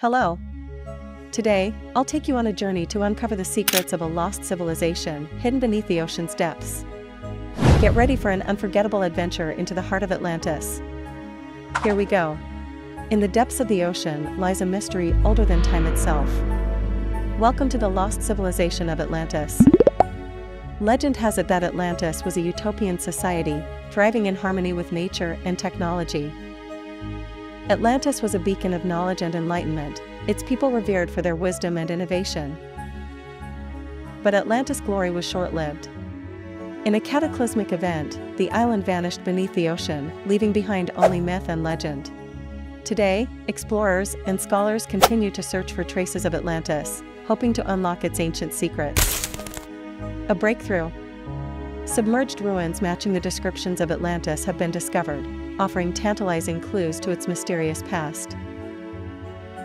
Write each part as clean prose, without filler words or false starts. Hello. Today, I'll take you on a journey to uncover the secrets of a lost civilization hidden beneath the ocean's depths. Get ready for an unforgettable adventure into the heart of Atlantis. Here we go. In the depths of the ocean lies a mystery older than time itself. Welcome to the lost civilization of Atlantis. Legend has it that Atlantis was a utopian society, thriving in harmony with nature and technology. Atlantis was a beacon of knowledge and enlightenment, its people revered for their wisdom and innovation. But Atlantis' glory was short-lived. In a cataclysmic event, the island vanished beneath the ocean, leaving behind only myth and legend. Today, explorers and scholars continue to search for traces of Atlantis, hoping to unlock its ancient secrets. A breakthrough. Submerged ruins matching the descriptions of Atlantis have been discovered, offering tantalizing clues to its mysterious past.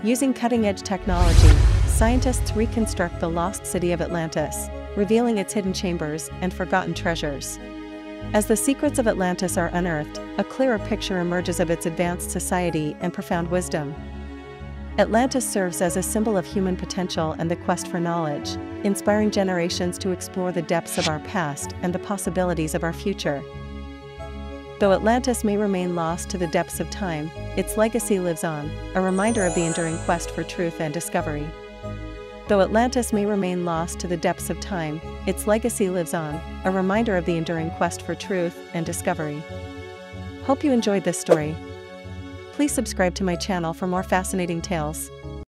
Using cutting-edge technology, scientists reconstruct the lost city of Atlantis, revealing its hidden chambers and forgotten treasures. As the secrets of Atlantis are unearthed, a clearer picture emerges of its advanced society and profound wisdom. Atlantis serves as a symbol of human potential and the quest for knowledge, inspiring generations to explore the depths of our past and the possibilities of our future. Though Atlantis may remain lost to the depths of time, its legacy lives on, a reminder of the enduring quest for truth and discovery. Though Atlantis may remain lost to the depths of time, its legacy lives on, a reminder of the enduring quest for truth and discovery. Hope you enjoyed this story. Please subscribe to my channel for more fascinating tales.